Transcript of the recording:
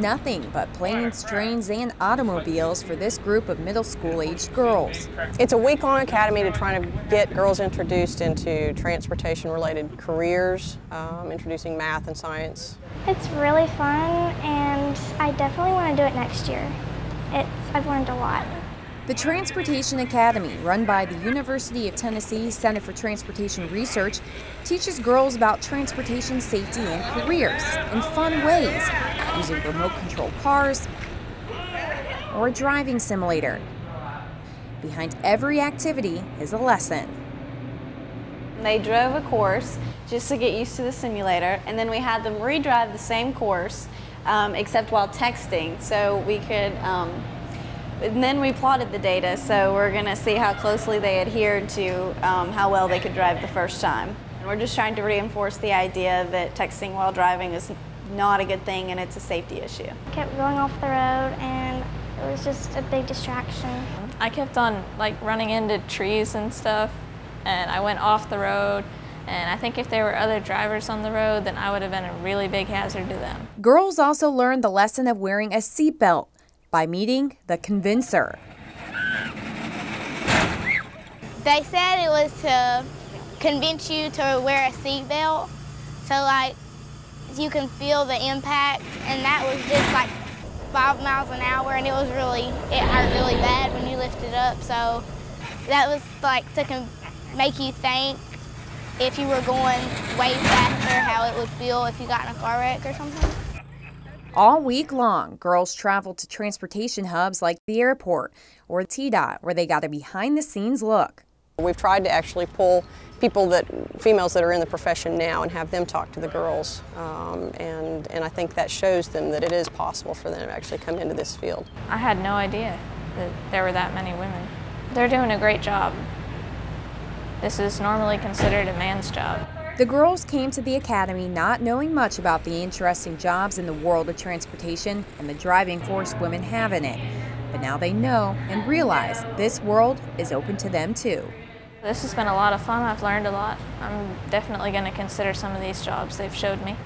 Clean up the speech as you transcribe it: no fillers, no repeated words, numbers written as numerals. nothing but planes, trains, and automobiles for this group of middle school-aged girls. It's a week-long academy to try to get girls introduced into transportation-related careers, introducing math and science. It's really fun, and I definitely want to do it next year. I've learned a lot. The Transportation Academy, run by the University of Tennessee Center for Transportation Research, teaches girls about transportation safety and careers in fun ways, using remote-controlled cars or a driving simulator. Behind every activity is a lesson. They drove a course just to get used to the simulator, and then we had them redrive the same course, except while texting, so we could and then we plotted the data, so we're going to see how closely they adhered to how well they could drive the first time. And we're just trying to reinforce the idea that texting while driving is not a good thing and it's a safety issue. I kept going off the road and it was just a big distraction. I kept on running into trees and stuff, and I went off the road. And I think if there were other drivers on the road, then I would have been a really big hazard to them. Girls also learned the lesson of wearing a seatbelt by meeting the convincer. They said it was to convince you to wear a seatbelt, so you can feel the impact, and that was just 5 miles an hour, and it hurt really bad when you lifted up, so that was to make you think if you were going way faster, how it would feel if you got in a car wreck or something. All week long, girls traveled to transportation hubs like the airport or TDOT, where they got a behind-the-scenes look. We've tried to actually pull females that are in the profession now and have them talk to the girls, and I think that shows them that it is possible for them to actually come into this field. I had no idea that there were that many women. They're doing a great job. This is normally considered a man's job. The girls came to the academy not knowing much about the interesting jobs in the world of transportation and the driving force women have in it. But now they know and realize this world is open to them too. This has been a lot of fun. I've learned a lot. I'm definitely going to consider some of these jobs they've showed me.